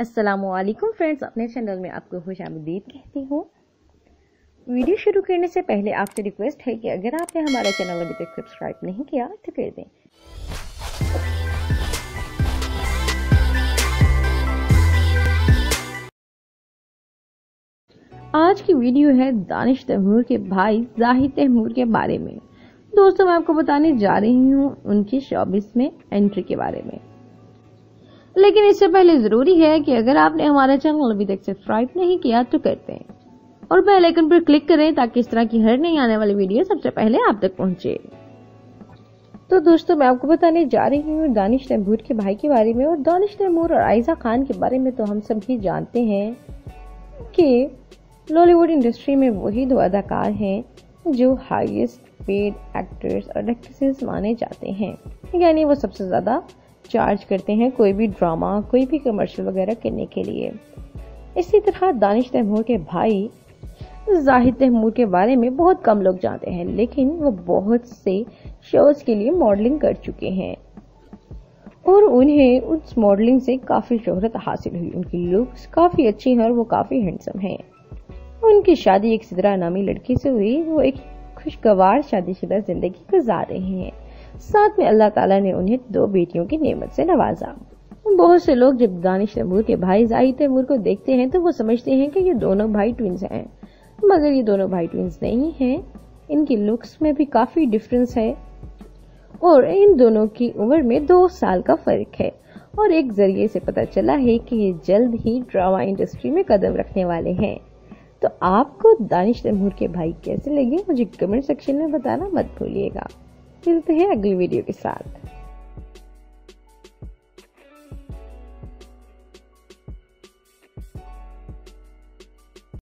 अस्सलामुअलैकुम फ्रेंड्स, अपने चैनल में आपको खुशामदीद कहती हूँ। वीडियो शुरू करने से पहले आपसे रिक्वेस्ट है कि अगर आपने हमारा चैनल अभी तक सब्सक्राइब नहीं किया तो कर दें। आज की वीडियो है दानिश तैमूर के भाई जाहिद तहमूर के बारे में। दोस्तों, मैं आपको बताने जा रही हूँ उनकी शोबिस में एंट्री के बारे में, लेकिन इससे पहले जरूरी है कि अगर आपने हमारा चैनल अभी तक सब्सक्राइब नहीं किया तो करते हैं और बेल आइकन पर क्लिक करें ताकि इस तरह की हर नई आने वाली वीडियो सबसे पहले आप तक पहुंचे। तो दोस्तों, मैं आपको बताने जा रही हूँ दानिश तैमूर के भाई के बारे में। और दानिश तैमूर और आयज़ा खान के बारे में तो हम सभी जानते हैं कि बॉलीवुड इंडस्ट्री में वही दो अदाकार हैं जो हाईएस्ट पेड एक्टर्स और एक्ट्रेसेस माने जाते हैं, यानी वो सबसे ज्यादा चार्ज करते हैं कोई भी ड्रामा, कोई भी कमर्शियल वगैरह करने के लिए। इसी तरह दानिश तैमूर के भाई जाहिद तैमूर के बारे में बहुत कम लोग जानते हैं, लेकिन वो बहुत से शोज के लिए मॉडलिंग कर चुके हैं और उन्हें उस मॉडलिंग से काफी शोहरत हासिल हुई। उनकी लुक्स काफी अच्छी हैं और वो काफी हैंडसम हैं। उनकी शादी एक सिद्रा नामी लड़की से हुई। वो एक खुशगवार शादीशुदा जिंदगी गुजार रहे हैं। साथ में अल्लाह ताला ने उन्हें दो बेटियों की नेमत से नवाजा। बहुत से लोग जब दानिश तैमूर के भाई जाहिद तैमूर को देखते हैं तो वो समझते हैं कि ये दोनों भाई ट्विंस हैं, मगर ये दोनों भाई ट्विंस नहीं हैं। इनकी लुक्स में भी काफी डिफरेंस है और इन दोनों की उम्र में 2 साल का फर्क है। और एक जरिए से पता चला है कि ये जल्द ही ड्रामा इंडस्ट्री में कदम रखने वाले हैं। तो आपको दानिश तैमूर के भाई कैसे लगे मुझे कमेंट सेक्शन में बताना मत भूलिएगा। मिलते हैं अगली वीडियो के साथ।